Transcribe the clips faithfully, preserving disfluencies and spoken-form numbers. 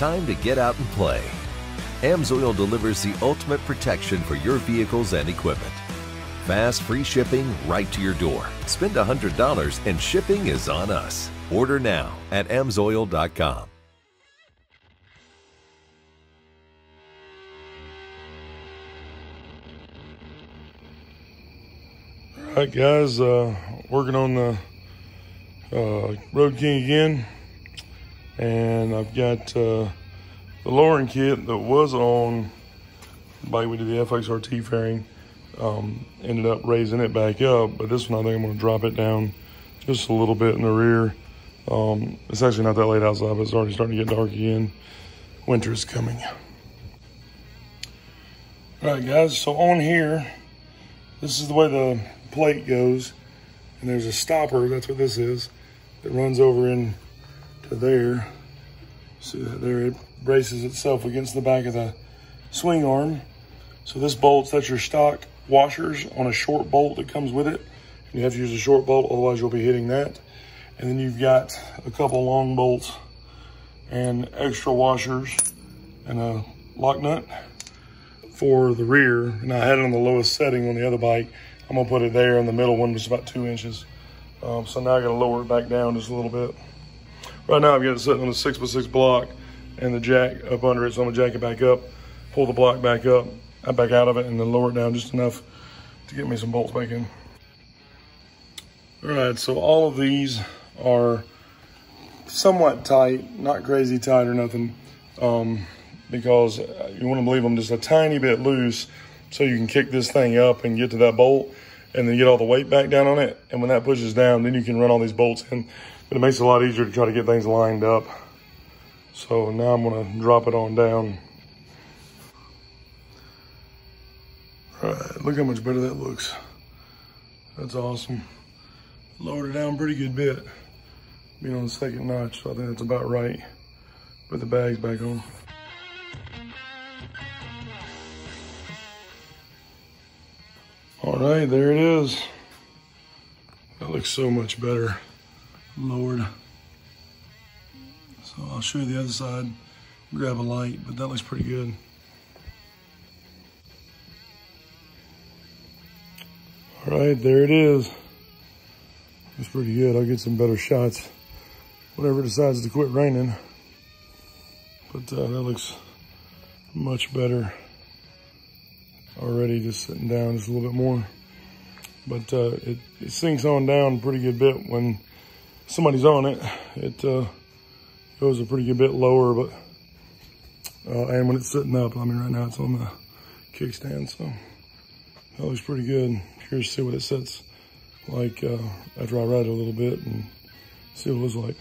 time to get out and play. AMSOIL delivers the ultimate protection for your vehicles and equipment. Fast, free shipping right to your door. Spend one hundred dollars and shipping is on us. Order now at amsoil dot com. All right, guys, uh, working on the uh, Road King again. And I've got uh, the lowering kit that was on, like we did the F X R T fairing. Um, ended up raising it back up, but this one I think I'm going to drop it down just a little bit in the rear. Um, it's actually not that late outside, but it's already starting to get dark again. Winter is coming. All right, guys, so on here, this is the way the plate goes, and there's a stopper, that's what this is, that runs over into there. See that there, it braces itself against the back of the swing arm. So this bolts, that's your stock washers on a short bolt that comes with it. You have to use a short bolt, otherwise you'll be hitting that. And then you've got a couple long bolts and extra washers and a lock nut for the rear. And I had it on the lowest setting on the other bike. I'm gonna put it there on the middle one, which is about two inches. Um, so now I gotta lower it back down just a little bit. Right now I've got it sitting on a six by six block and the jack up under it. So I'm gonna jack it back up, pull the block back up, I back out of it, and then lower it down just enough to get me some bolts back in. All right, so all of these are somewhat tight, not crazy tight or nothing, um, because you want to leave them just a tiny bit loose so you can kick this thing up and get to that bolt and then get all the weight back down on it. And when that pushes down, then you can run all these bolts in, but it makes it a lot easier to try to get things lined up. So now I'm going to drop it on down. All right, look how much better that looks. That's awesome. Lowered it down pretty good bit, being on the second notch, so I think that's about right. Put the bags back on. All right, there it is. That looks so much better, lowered. So I'll show you the other side, grab a light, but that looks pretty good. All right, there it is. It's pretty good. I'll get some better shots whenever it decides to quit raining. But uh, that looks much better already, just sitting down just a little bit more. But uh, it, it sinks on down a pretty good bit when somebody's on it. It uh, goes a pretty good bit lower, but uh, and when it's sitting up, I mean, right now it's on the kickstand, so. That looks pretty good. Curious to see what it sits like uh, after I ride it a little bit and see what it looks like.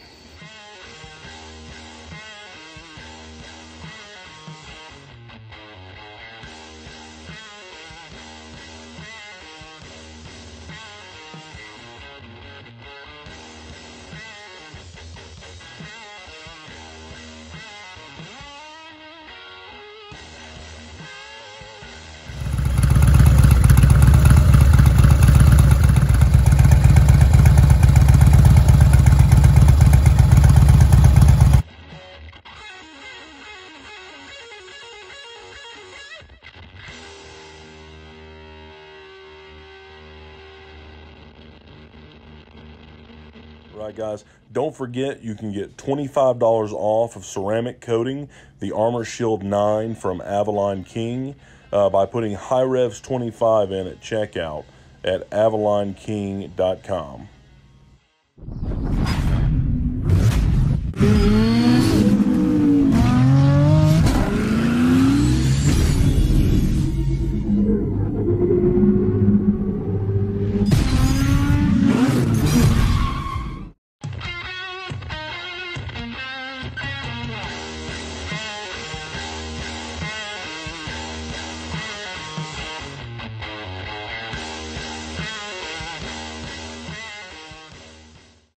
Right, guys, don't forget you can get twenty-five dollars off of ceramic coating the Armor Shield nine from Avalon King uh, by putting HiRevz twenty-five in at checkout at avalon king dot com.